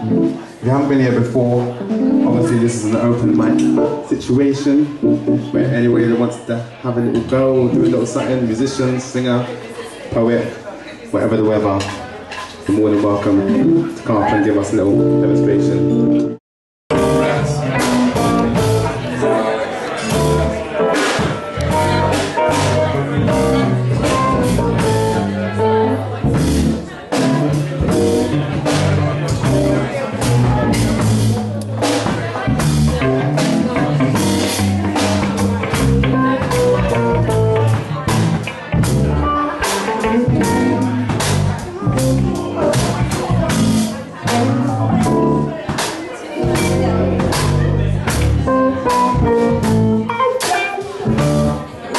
If you haven't been here before, obviously this is an open mic situation where anyone that wants to have a little go or do a little something, musician, singer, poet, whatever the weather, you're more than welcome to come up and give us a little demonstration.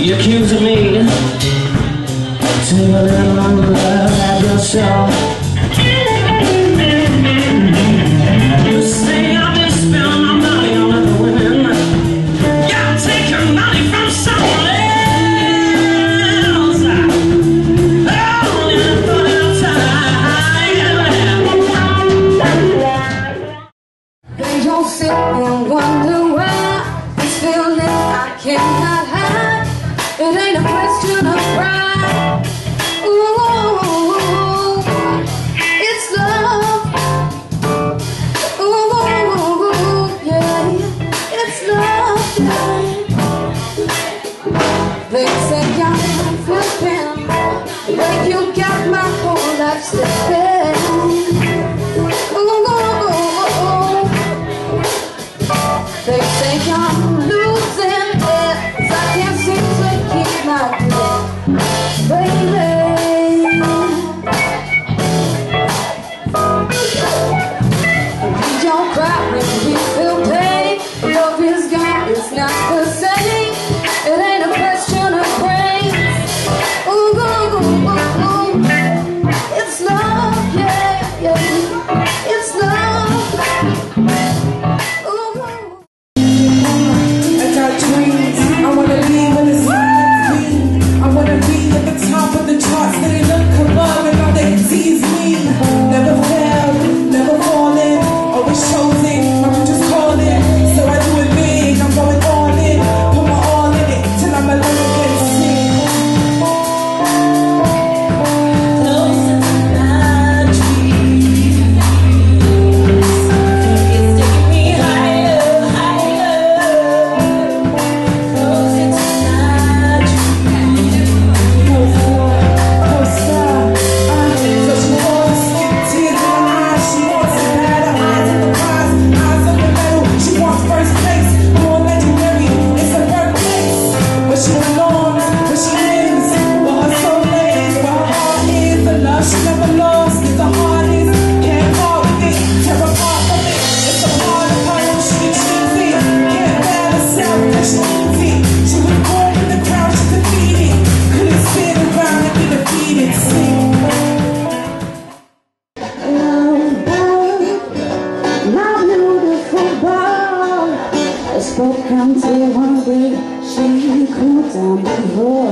You accuse me. Take a little longer at yourself. Spoke until one day she cooled down the road.